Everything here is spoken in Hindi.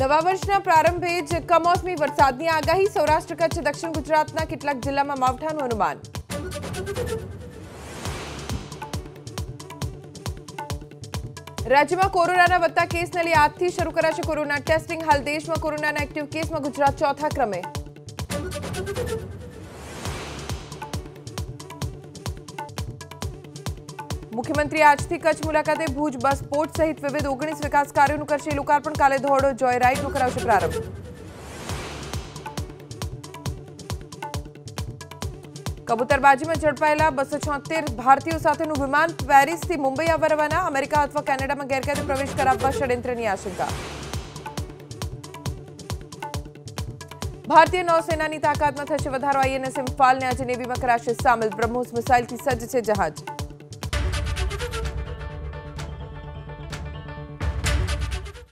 નવા વર્ષના પ્રારંભે જ કમોસમી વરસાદની આગાહી। સૌરાષ્ટ્ર કચ્છ દક્ષિણ ગુજરાતના કેટલાક જિલ્લામાં માવઠાનું અનુમાન। રાજ્યમાં કોરોનાના વધતા કેસને લઈ આજથી શરૂ કરાશે કોરોના ટેસ્ટિંગ। હાલ દેશમાં કોરોનાના એક્ટિવ કેસમાં ગુજરાત ચોથા ક્રમે। मुख्यमंत्री आज थी कच्छ मुलाकाते। भूज बस पोर्ट सहित विविध 19 विकास कार्यों करशे लोकार्पण। काले धोरडो जॉय राइड नो करावशे प्रारंभ। कबूतरबाजी में झड़पायेला 276 भारतीयों साथेनु विमान पेरिस थी मुंबई आववा रवाना। अमेरिका अथवा कैनेडा में गैरकायदे प्रवेश कराववा षड्यंत्रनी आशंका। भारतीय नौसेना की ताकत में थशे वधारो। आईएनएस इम्फाल ने आज नेवी में कराशे शामिल। ब्रह्मोस मिसाइल की सज्ज है जहाज।